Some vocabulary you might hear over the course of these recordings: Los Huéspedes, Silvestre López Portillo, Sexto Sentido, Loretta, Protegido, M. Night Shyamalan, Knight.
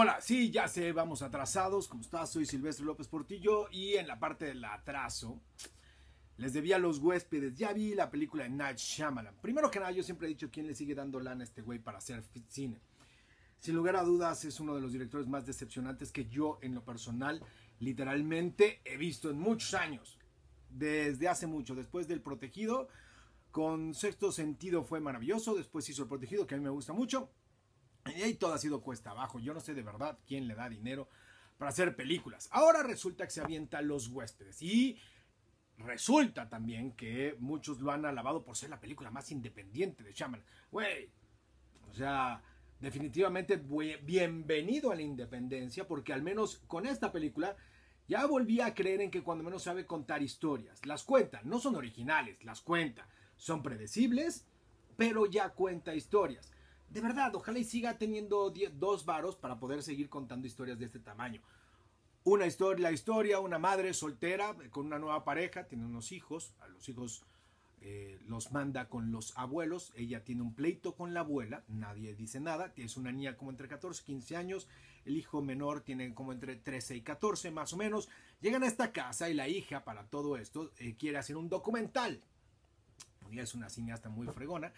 Hola, sí, ya sé, vamos atrasados. ¿Cómo estás? Soy Silvestre López Portillo y en la parte del atraso les debía a Los Huéspedes. Ya vi la película de M. Night Shyamalan. Primero que nada, yo siempre he dicho quién le sigue dando lana a este güey para hacer cine. Sin lugar a dudas, es uno de los directores más decepcionantes que yo, en lo personal, literalmente he visto en muchos años. Desde hace mucho, después del Protegido, con Sexto Sentido fue maravilloso. Después hizo el Protegido, que a mí me gusta mucho. Y ahí todo ha sido cuesta abajo. Yo no sé de verdad quién le da dinero para hacer películas. Ahora resulta que se avienta Los Huéspedes. Y resulta también que muchos lo han alabado por ser la película más independiente de Shyamalan. Güey, o sea, definitivamente bienvenido a la independencia, porque al menos con esta película ya volví a creer en que cuando menos sabe contar historias. Las cuenta, no son originales, las cuenta. Son predecibles, pero ya cuenta historias. De verdad, ojalá y siga teniendo dos varos para poder seguir contando historias de este tamaño. Una historia, la historia, una madre soltera con una nueva pareja, tiene unos hijos, a los hijos los manda con los abuelos, ella tiene un pleito con la abuela, nadie dice nada, es una niña como entre 14 y 15 años, el hijo menor tiene como entre 13 y 14 más o menos, llegan a esta casa y la hija para todo esto quiere hacer un documental, ella es una cineasta muy fregona,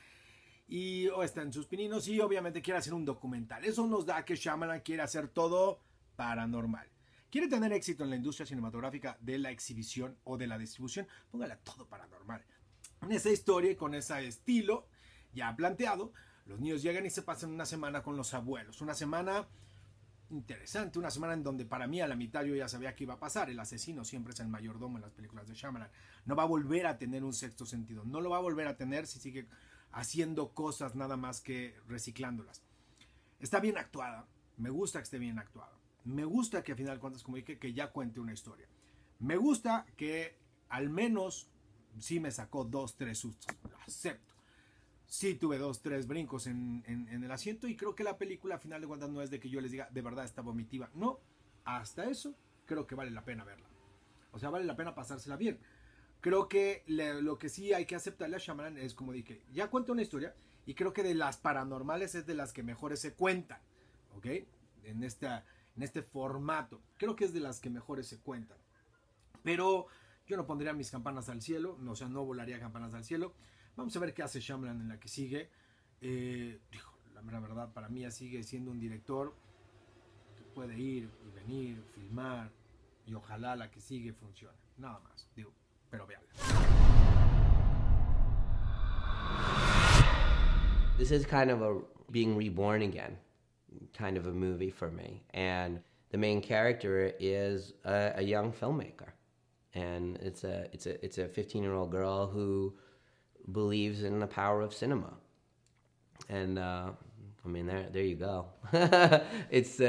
y o está en sus pininos y obviamente quiere hacer un documental. Eso nos da que Shyamalan quiere hacer todo paranormal. Quiere tener éxito en la industria cinematográfica de la exhibición o de la distribución, póngala todo paranormal. En esa historia y con ese estilo ya planteado, los niños llegan y se pasan una semana con los abuelos. Una semana interesante, una semana en donde para mí a la mitad yo ya sabía que iba a pasar. El asesino siempre es el mayordomo en las películas de Shyamalan. No va a volver a tener un sexto sentido. No lo va a volver a tener si sigue haciendo cosas nada más que reciclándolas. Está bien actuada. Me gusta que esté bien actuada. Me gusta que al final de cuentas, como dije, que ya cuente una historia. Me gusta que al menos sí me sacó 2, 3 sustos. Lo acepto. Sí tuve 2, 3 brincos en el asiento y creo que la película al final de cuentas no es de que yo les diga de verdad está vomitiva. No, hasta eso creo que vale la pena verla. O sea, vale la pena pasársela bien. Creo que lo que sí hay que aceptarle a Shyamalan es, como dije, ya cuenta una historia y creo que de las paranormales es de las que mejores se cuentan, ¿ok? En este formato, creo que es de las que mejores se cuentan. Pero yo no pondría mis campanas al cielo, no, o sea, no volaría campanas al cielo. Vamos a ver qué hace Shyamalan en la que sigue. Dijo, la mera verdad, para mí sigue siendo un director que puede ir y venir, filmar y ojalá la que sigue funcione. Nada más, digo. Pero vean. This is kind of a being reborn again, kind of a movie for me. And the main character is a young filmmaker, and it's a 15-year-old girl who believes in the power of cinema. And I mean, there you go. It's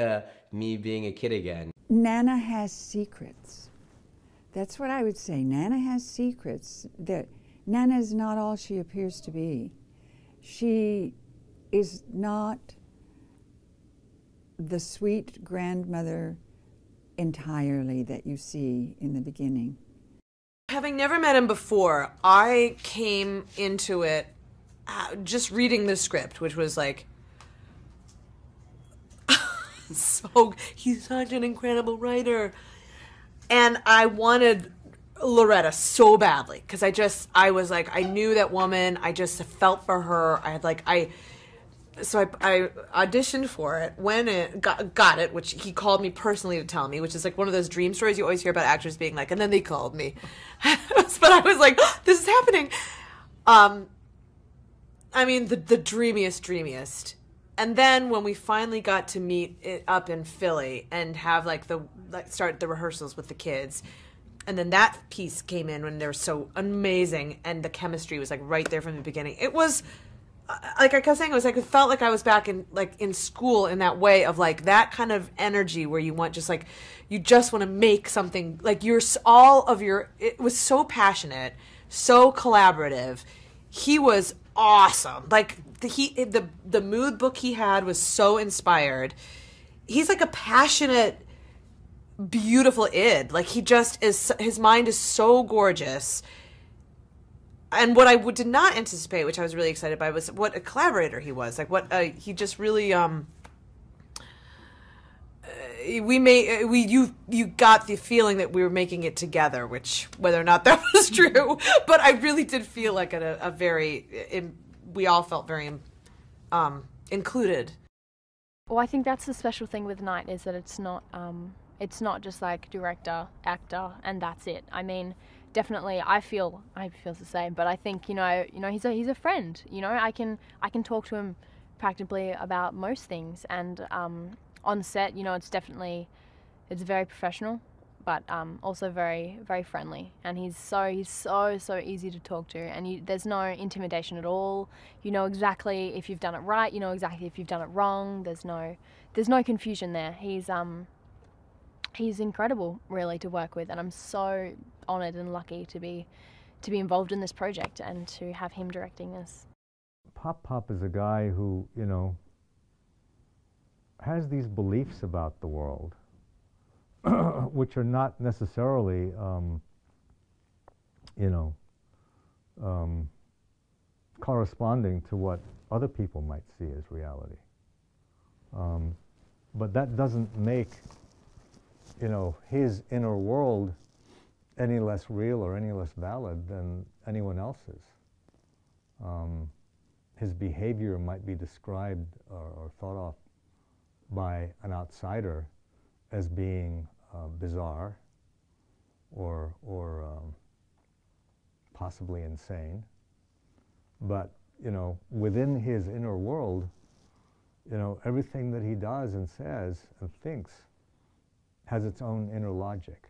me being a kid again. Nana has secrets. That's what I would say. Nana has secrets. Nana is not all she appears to be. She is not the sweet grandmother entirely that you see in the beginning. Having never met him before, I came into it just reading the script, which was like, so he's such an incredible writer. And I wanted Loretta so badly because I was like, I knew that woman. I just felt for her. So I auditioned for it, got it, which he called me personally to tell me, which is like one of those dream stories you always hear about actors being like, and then they called me. But I was like, this is happening. I mean, the dreamiest, dreamiest. And then when we finally got to meet it up in Philly and have start the rehearsals with the kids, and then that piece came in when they were so amazing and the chemistry was like right there from the beginning. It was like I kept saying, it was like it felt like I was back in school in that way of like that kind of energy where you want you just want to make something like it was so passionate, so collaborative. He was awesome. Like the mood book he had was so inspired. He's like a passionate, beautiful id. Like he just is, his mind is so gorgeous. And what I did not anticipate, which I was really excited by, was what a collaborator he was. Like what he just really you got the feeling that we were making it together, which whether or not that was true, but I really did feel like a very, we all felt very included. Well, I think that's the special thing with Knight, is that it's not just like director, actor, and that's it. I mean, definitely, I feel the same, but I think he's a friend. You know, I can talk to him practically about most things, and on set, you know, it's very professional, but also very, very friendly. And he's so easy to talk to, and there's no intimidation at all. You know exactly if you've done it right. You know exactly if you've done it wrong. There's no confusion there. He's incredible, really, to work with, and I'm so honoured and lucky to be involved in this project and to have him directing this. Pop is a guy who, you know, has these beliefs about the world, which are not necessarily, you know, corresponding to what other people might see as reality. But that doesn't make, you know, his inner world any less real or any less valid than anyone else's. His behavior might be described or thought of by an outsider as being bizarre or possibly insane. But, you know, within his inner world, you know, everything that he does and says and thinks has its own inner logic.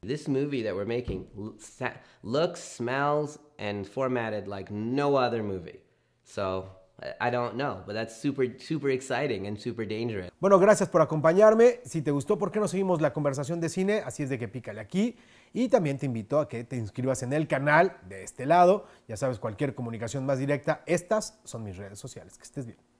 This movie that we're making looks, smells, and formatted like no other movie. So, I don't know, but that's super, super exciting and super dangerous. Bueno, gracias por acompañarme. Si te gustó, ¿por qué no seguimos la conversación de cine? Así es de que pícale aquí. Y también te invito a que te inscribas en el canal de este lado. Ya sabes, cualquier comunicación más directa, estas son mis redes sociales. Que estés bien.